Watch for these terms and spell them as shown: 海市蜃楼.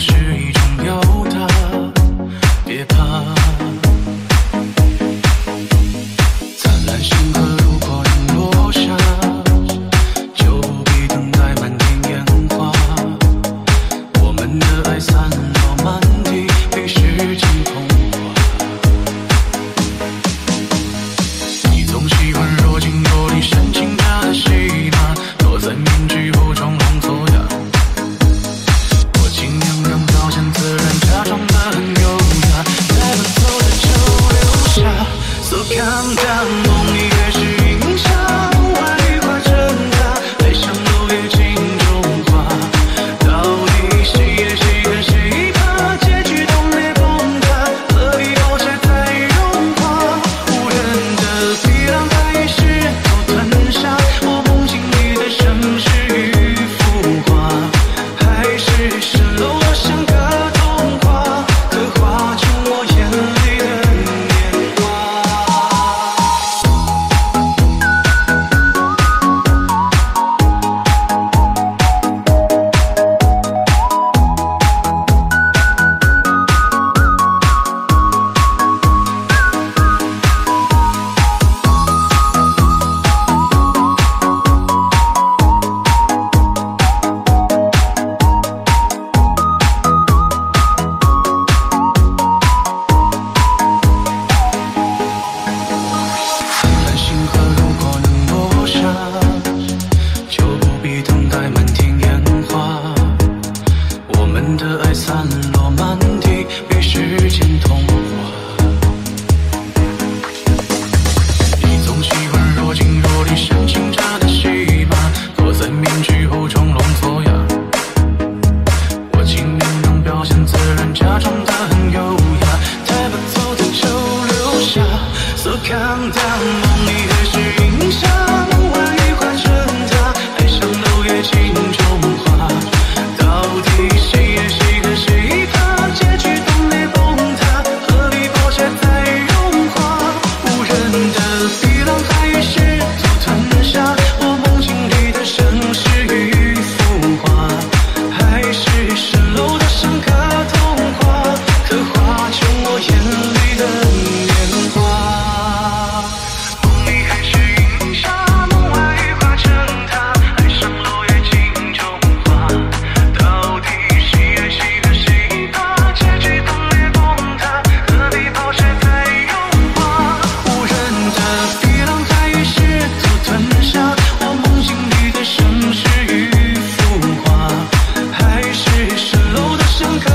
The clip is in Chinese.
是一种表达，别怕。灿烂星河如果能落下，就不必等待漫天烟花。我们的爱散落满地，被时间同化。你总喜欢若即若离，煽情他的戏码，躲在面具后装聋作哑。 自然假装得很优雅，带不走的就留下。So calm down， 梦里也是云霞，外挂挣扎，悲伤都别轻重化。到底谁也谁跟谁怕，结局都没崩塌，何必搞笑太融化？无人的力量开始都吞下，我梦境里的盛世与浮华，海市蜃楼，我想。 散落满地，被时间同化。你总喜欢若即若离，煽情他的戏码，躲在面具后装聋作哑。我尽量让表现自然，假装得很优雅，带不走的就留下。So calm down， 梦里也是云霞，外挂挣扎，爱上楼也镜中花。到底谁也谁？ 盛世与浮华，海市蜃楼的相克。